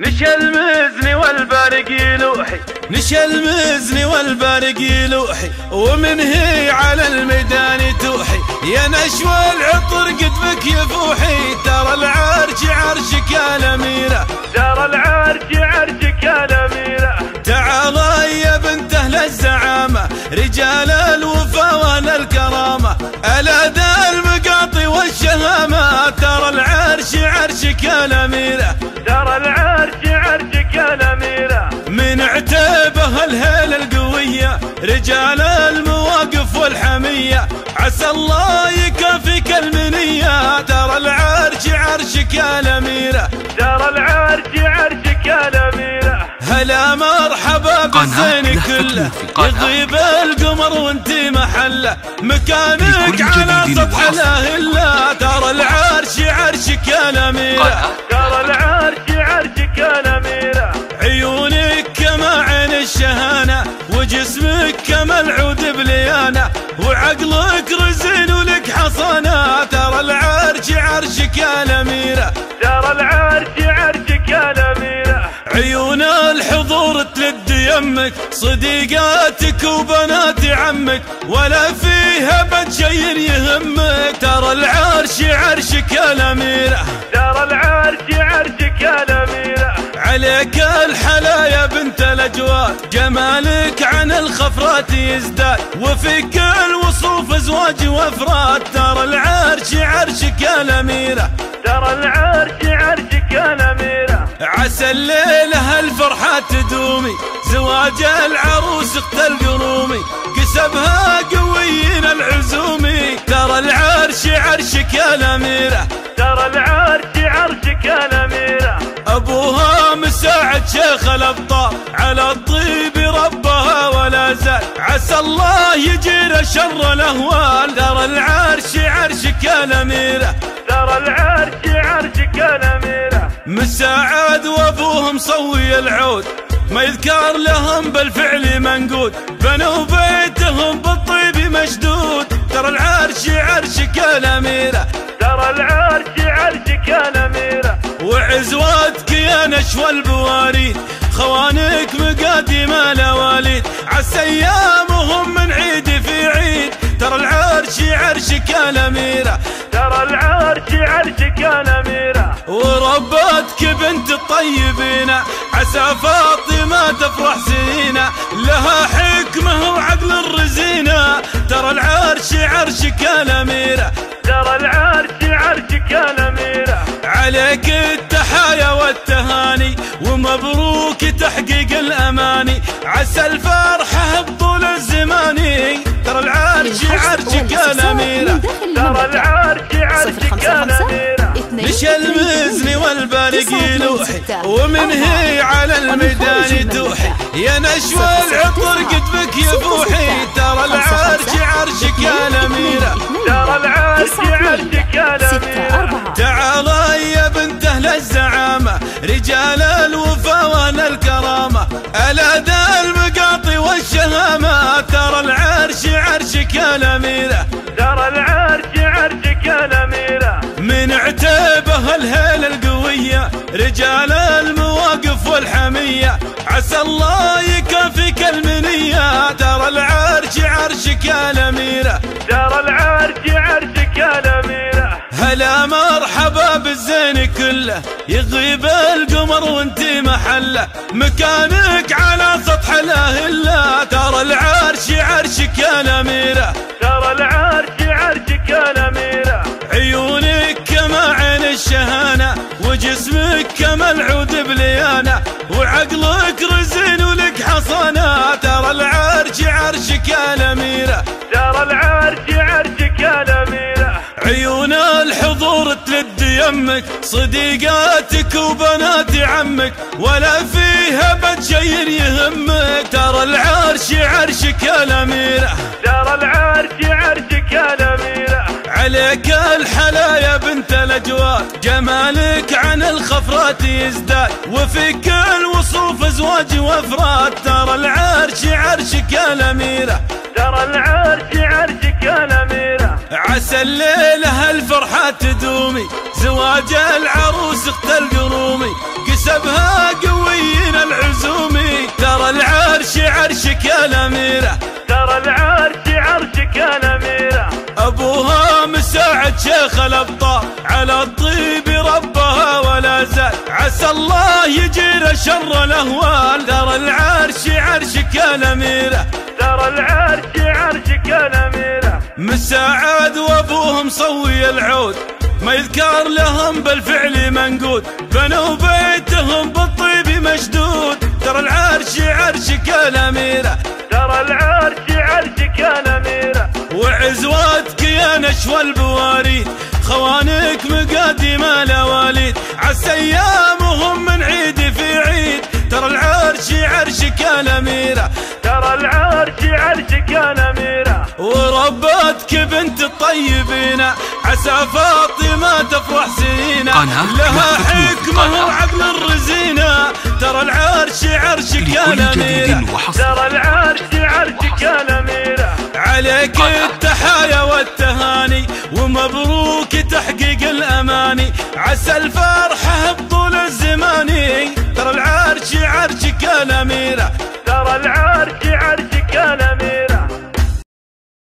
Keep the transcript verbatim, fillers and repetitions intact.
نشا المزني والبارق يلوحي، نشا المزني والبارق يلوحي، ومن هي على الميدان توحي، يا نشوى العطر قد بك يفوحي، ترى العرج عرجك يا الاميره، ترى العرج عرجك يا الاميره، تعالى يا بنت اهل الزعامه، رجال الوفا واهل الكرامه، الا ذا المقاطي والشهامه، ترى العرش عرجك يا الاميره، ترى العرش عرجك يا الاميره، من عتيبه الهيله القويه، رجال المواقف والحميه، عسى الله يكافيك المنيه، ترى العرش عرجك يا الاميره، ترى العرش عرجك يا الاميره، هلا مرحبا بالزين كله، يغيب القمر وانت محله، مكانك على سطح الاهله، ترى العرش عرجك يا الاميره، ترى العرش عرجك يا الاميره، عيونك كما عين الشهانه، وجسمك كما العود بليانه، وعقلك رزين ولك حصانه، ترى العرش عرجك يا الاميره، ترى العرش عرجك يا الاميره، عيون الحضور تلد يمك، صديقاتك وبنات عمك، ولا فيها بد شي يهمك، ترى العرش عرجك يا الاميره، ترى العرش عرجك يا الاميره، عليك الحلا يا بنت الاجواد، جمالك عن الخفرات يزداد، وفيك الوصوف ازواج وافراد، ترى العرش عرجك يا الاميره، ترى العرش عرجك يا الاميره، عسى الليله الفرحه تدومي، زواج العروس اخت القرومي، كسبها قويين العزومي، ترى العرش عرجك يا الاميره، ترى العرش عرجك يا الاميره، ابوها مساعد شيخ الابطال، على الطيب ربها ولا زال، عسى الله يجير شر الاهوال، ترى العرش عرجك يا الاميره، ترى العرش عرجك يا الاميره، مساعد وابوه مصوي العود، ما يذكر لهم بالفعل منقود، بنوا بيتهم بالطيب مشدود، ترى العرش عرجك يا الاميره، ترى العرش عرجك يا الاميره، وعزواتك يا نشوى البواريد، خوانك مقادمه لواليد، عسى ايامهم من عيد في عيد، ترى العرش عرجك يا الاميره، ترى العرش عرجك يا الاميره، وربتك بنت الطيبين، عسى فاطمه تفرح سنينه، لها حكمه وعقل الرزينه، ترى العرش عرجك يا الاميره، ترى العرش عرجك يا الاميره، عليك التحايا والتهاني، ومبروك تحقيق الاماني، عسى الفرحه بطول الزماني، ترى العرش عرجك يا الاميره، ترى العرش عرجك يا الاميره، نشا المزني والبارق يلوحي، ومن هي على الميدان توحي، يا نشوى العطر قد بك يفوحي، ترى العرش عرجك يا الاميره، ترى العرش عرجك يا الاميره، تعالى يا بنت اهل الزعامه، رجال الوفا واهل الكرامه، الا ذا المقاطي والشهامه، ترى العرش عرجك يا الاميره، ترى العرش عرجك يا الاميره، من عتيبه الهيله القويه، رجال المواقف والحميه، عسى الله يكافيك المنيه، ترى العرش عرجك يا الاميره، ترى العرش عرجك يا الاميره، هلا مرحبا بالزين كله، يغيب القمر وانت محله، مكانك على سطح الاهله، ترى العرش عرجك يا الاميره، ترى العرش عرجك يا الاميره، عيونك كما عين الشهانه، وجسمك كما العود بليانه، وعقلك رزين ولك حصانه، ترى العرش عرجك يا الاميره، ترى العرش عرجك يا الاميره، عيون الحضور تلد يمك، صديقاتك وبنات عمك، ولا فيها بد شي يهمك، ترى العرش عرجك يا الاميره، ترى العرش عرجك يا الاميره، عليك الحلا يا بنت الاجواد، جمالك عن الخفرات يزداد، وفيك الوصوف ازواج وافراد، ترى العرش عرجك يا الاميره، ترى العرش عرجك يا الاميره، عسى الليلة الفرحة تدومي، زواج العروس اخت القرومي، قسمها قوينا العزومي. ترى العرش عرشك يا الأميرة، ترى العرش عرشك يا الأميرة، أبوها مساعد شيخ الأبطال، على الطيب ربها ولا زال، عسى الله يجير شر الأهوال. ترى العرش عرشك يا الأميرة، ترى العرش عرشك يا الأميرة، مساعد وأبوه مصوي العود، ما يذكر لهم بالفعل منقود، بنوا بيتهم بالطيب مشدود. ترى العرش عرشك يا الأميرة، ترى العرش عرشك يا الأميرة، وعزواتك يا نشوى البواريد، خوانك مقدمة لواليد، عسى أيامهم من عيد في عيد. ترى العرش عرشك يا الأميرة، ترى العرش عرشك يا الأميرة، وربتك بنت الطيبين، عسى فاطمة تفرح سنينة، لها حكمة وعقل الرزينة. ترى العرش عرشك يا الأميرة، ترى العرش عرشك يا الأميرة، عليك التحايا والتهاني، ومبروك تحقيق الأماني، عسى الفرحة بطول الزماني. ترى العرش عرشك يا الأميرة، ترى العرش عرشك.